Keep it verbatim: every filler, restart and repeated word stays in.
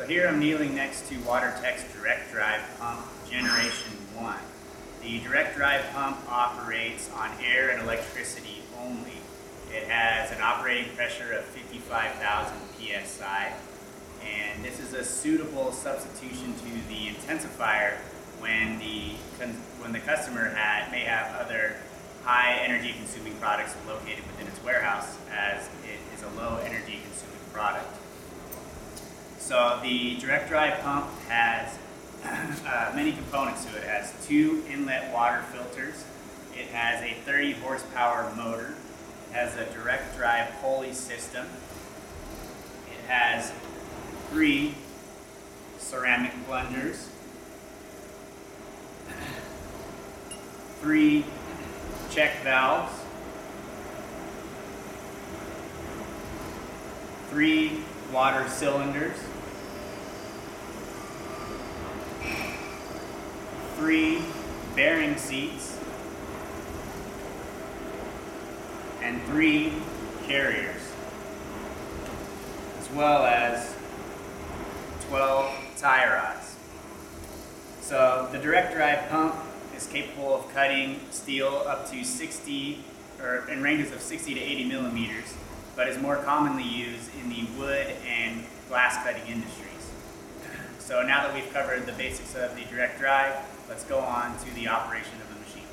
So here I'm kneeling next to WaterTech's direct drive pump generation one. The direct drive pump operates on air and electricity only. It has an operating pressure of fifty-five thousand P S I, and this is a suitable substitution to the intensifier when the, when the customer had, may have other high energy consuming products located within its warehouse, as it is a low energy consuming product. So the direct drive pump has uh, many components to it. It has two inlet water filters, it has a thirty horsepower motor, it has a direct drive pulley system, it has three ceramic blenders, three check valves, three water cylinders, three bearing seats, and three carriers, as well as twelve tie rods. So the direct drive pump is capable of cutting steel up to sixty, or in ranges of sixty to eighty millimeters, but is more commonly used in the wood and glass cutting industries. So now that we've covered the basics of the direct drive, let's go on to the operation of the machine.